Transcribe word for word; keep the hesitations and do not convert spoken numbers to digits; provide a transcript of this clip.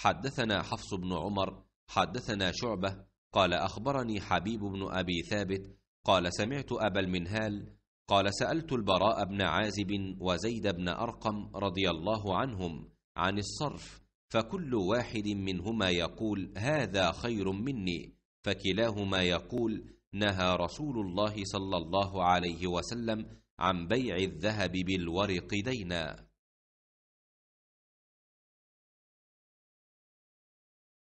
حدثنا حفص بن عمر حدثنا شعبة قال أخبرني حبيب بن أبي ثابت قال سمعت أبا المنهال قال سألت البراء بن عازب وزيد بن أرقم رضي الله عنهم عن الصرف، فكل واحد منهما يقول هذا خير مني، فكلاهما يقول نهى رسول الله صلى الله عليه وسلم عن بيع الذهب بالورق دينا.